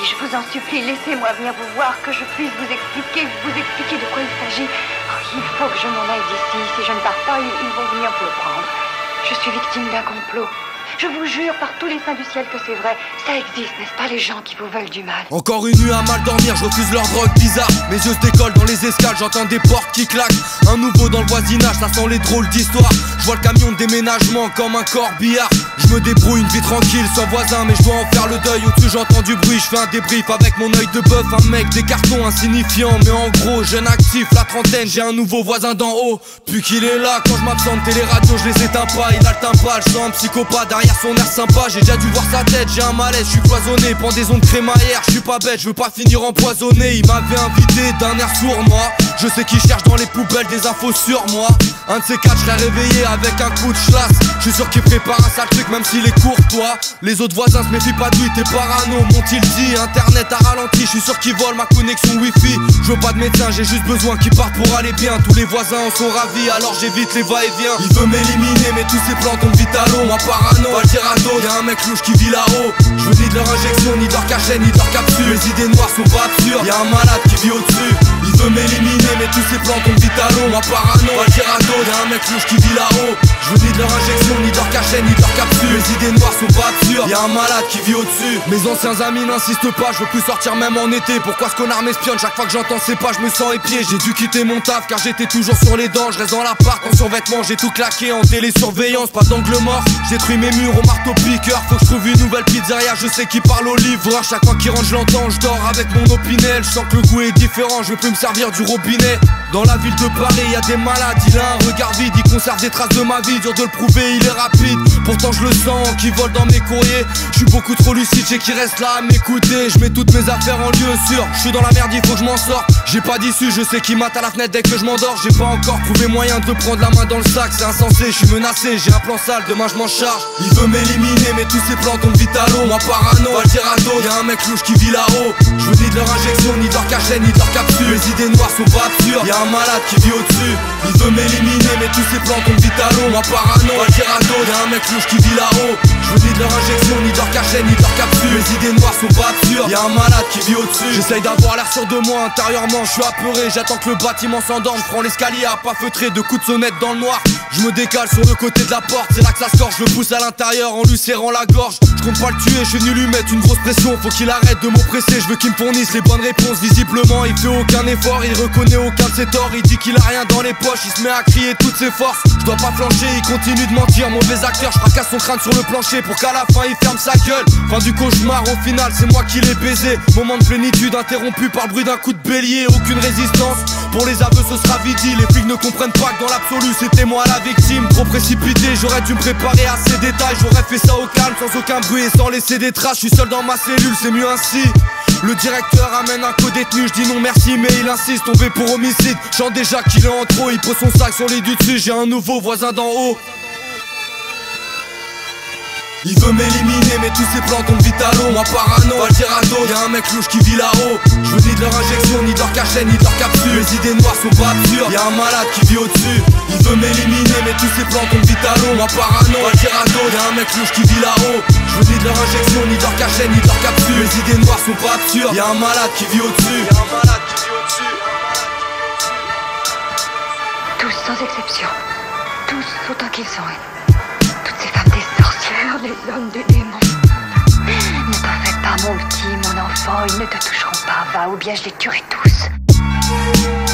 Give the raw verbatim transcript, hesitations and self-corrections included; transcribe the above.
Et je vous en supplie, laissez-moi venir vous voir, que je puisse vous expliquer, vous expliquer de quoi il s'agit. Oh, il faut que je m'en aille d'ici. Si je ne pars pas, ils, ils vont venir me prendre. Je suis victime d'un complot. Je vous jure par tous les saints du ciel que c'est vrai. Ça existe, n'est-ce pas, les gens qui vous veulent du mal? Encore une nuit à mal dormir, je refuse leur drogue bizarre. Mes yeux se décollent dans les escales, j'entends des portes qui claquent. Un nouveau dans le voisinage, ça sent les drôles d'histoires. Je vois le camion de déménagement comme un corbillard. Je me débrouille une vie tranquille sans voisin, mais je dois en faire le deuil. Au-dessus j'entends du bruit, je fais un débrief avec mon œil de bœuf. Un mec, des cartons insignifiants, mais en gros jeune actif, la trentaine, j'ai un nouveau voisin d'en haut. Puis qu'il est là, quand je m'absente télé-radio, je les éteins pas. Il a le timbal, je sens un psychopathe derrière son air sympa. J'ai déjà dû voir sa tête, j'ai un malaise, je suis poisonné. Pendaison de crémaillère, je suis pas bête, je veux pas finir empoisonné. Il m'avait invité d'un air sourd, moi. Je sais qu'il cherche dans les poubelles des infos sur moi. Un de ces quatre, je l'ai réveillé avec un coup de chlasse. Je suis sûr qu'il prépare un sale truc, même s'il est courtois. Les autres voisins se méfient pas de lui, t'es parano, m'ont-ils dit. Internet a ralenti, je suis sûr qu'il vole ma connexion wifi. Je veux pas de médecin, j'ai juste besoin qu'il parte pour aller bien. Tous les voisins en sont ravis, alors j'évite les va-et-vient. Il veut m'éliminer, mais tous ses plans tombent vite à l'eau. Moi parano, pas le dire à d'autres, y'a un mec louche qui vit là-haut. Je veux ni de leur injection, ni de leur cachet, ni de leur capsule. Mes idées noires sont pas absurdes, y'a un malade qui vit au-dessus. Il veut m'éliminer, mais tous ses plans tombent vite à l'eau. Moi parano, pas le dire à d'autres, y'a un mec louche qui vit là-haut. Je veux ni de leur injection, ni de leur cachet, ni de leur capsule. Mes idées noires sont pas absurdes, y'a un malade qui vit au-dessus. Mes anciens amis n'insistent pas, je veux plus sortir même en été. Pourquoi ce connard m'espionne? Chaque fois que j'entends ses pas, je me sens épié. J'ai dû quitter mon taf car j'étais toujours sur les dents. Je reste dans l'appart en survêtement, j'ai tout claqué en télésurveillance. Pas d'angle mort, j'ai détruit mes murs au marteau piqueur. Faut que je trouve une nouvelle pizzeria, je sais qui parle au livreur. Chaque fois qu'il rentre je l'entends, je dors avec mon opinel. Je sens que le goût est différent, je veux plus me servir du robinet. Dans la ville de Paris y'a des malades, il a un regard vide, il conserve des traces de ma vie. Dur de le prouver, il est rapide, pourtant je le sens qui vole dans mes courriers. Je suis beaucoup trop lucide, j'ai qui reste là à m'écouter. Je mets toutes mes affaires en lieu sûr, je suis dans la merde, il faut que je m'en sorte. J'ai pas d'issue, je sais qui mate à la fenêtre dès que je m'endors. J'ai pas encore trouvé moyen de prendre la main dans le sac, c'est insensé, je suis menacé, j'ai un plan sale, demain je m'en charge. Il veut m'éliminer mais tous ses plans tombent vite à l'eau. Moi parano, pas le dire à d'autres, y'a un mec louche qui vit là-haut. Je veux ni de leur injection, ni de leur cachet, ni de leur capsule. Mes idées noires sont pas absurdes, y'a un malade qui vit au-dessus. Il veut m'éliminer mais tous ses plans tombent vite à l'eau. Moi parano, pas le dire à d'autres, y'a un mec louche qui vit là-haut. Je veux ni de leur injection, ni de leur cachet, ni de leur capsule. Mes idées noires sont pas absurdes, y'a un malade qui vit au-dessus. J'essaye d'avoir l'air sûr de moi, intérieurement je suis apeuré. J'attends que le bâtiment s'endorme, je prends l'escalier à pas feutrer. Deux coups de sonnette dans le noir, je me décale sur le côté de la porte. C'est là que ça score, je le pousse à l'intérieur en lui serrant la gorge. Je compte pas le tuer, je suis venu lui mettre une grosse pression. Faut qu'il arrête de m'oppresser, je veux qu'il me fournisse les bonnes réponses. Visiblement il fait aucun effort, il reconnaît aucun de ses torts. Il dit qu'il a rien dans les poches, il se met à crier toutes ses forces. Je dois pas flancher, il continue de mentir, mauvais acteur. Je fracasse son crâne sur le plancher pour qu'à la fin il ferme sa gueule. Fin du cauchemar, au final c'est moi qui l'ai baisé. Moment de plénitude interrompu par le bruit d'un coup de bélier. Aucune résistance, pour les aveux ce sera vidi. Les flics ne comprennent pas que dans l'absolu c'était moi la victime. Trop précipité, j'aurais dû me préparer à ces détails. J'aurais fait ça au calme, sans aucun bruit et sans laisser des traces. Je suis seul dans ma cellule, c'est mieux ainsi. Le directeur amène un co-détenu, je dis non merci mais il insiste, tombé pour homicide. J'en déjà qu'il est en trop, il pose son sac sur les du dessus. J'ai un nouveau voisin d'en haut. Il veut m'éliminer mais tous ses plans tombent vite à l'eau. Moi parano, pas le dire à d'autres, y'a un mec louche qui vit là-haut. Je veux ni de leur injection, ni de leur cachet, ni de leur capsule. Mes idées noires sont pas absurdes, y'a un malade qui vit au-dessus. Il veut m'éliminer mais tous ses plans tombent vite à l'eau. Moi parano, pas le dire à d'autres, y'a un mec louche qui vit là-haut. Je veux ni de leur injection, ni de leur cachet, ni de leur capsule. Mes idées noires sont pas absurdes, y'a un malade qui vit au-dessus. Tous sans exception, tous autant qu'ils sont. Toutes ces femmes des les hommes des démons. Ne t'en fais pas mon petit, mon enfant, ils ne te toucheront pas, va ou bien je les tuerai tous.